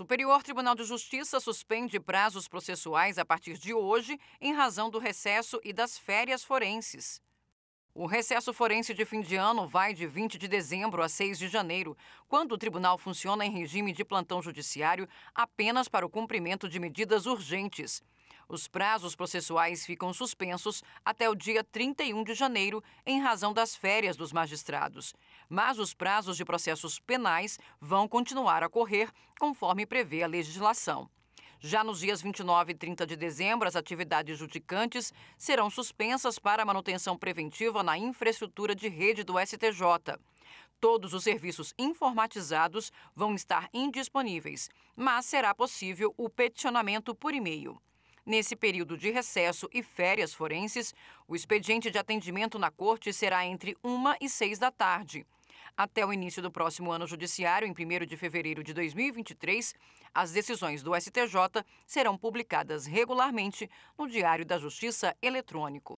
Superior Tribunal de Justiça suspende prazos processuais a partir de hoje em razão do recesso e das férias forenses. O recesso forense de fim de ano vai de 20 de dezembro a 6 de janeiro, quando o tribunal funciona em regime de plantão judiciário apenas para o cumprimento de medidas urgentes. Os prazos processuais ficam suspensos até o dia 31 de janeiro, em razão das férias dos magistrados. Mas os prazos de processos penais vão continuar a correr, conforme prevê a legislação. Já nos dias 29 e 30 de dezembro, as atividades judicantes serão suspensas para manutenção preventiva na infraestrutura de rede do STJ. Todos os serviços informatizados vão estar indisponíveis, mas será possível o peticionamento por e-mail. Nesse período de recesso e férias forenses, o expediente de atendimento na Corte será entre 1 e 6 da tarde. Até o início do próximo ano judiciário, em 1º de fevereiro de 2023, as decisões do STJ serão publicadas regularmente no Diário da Justiça Eletrônico.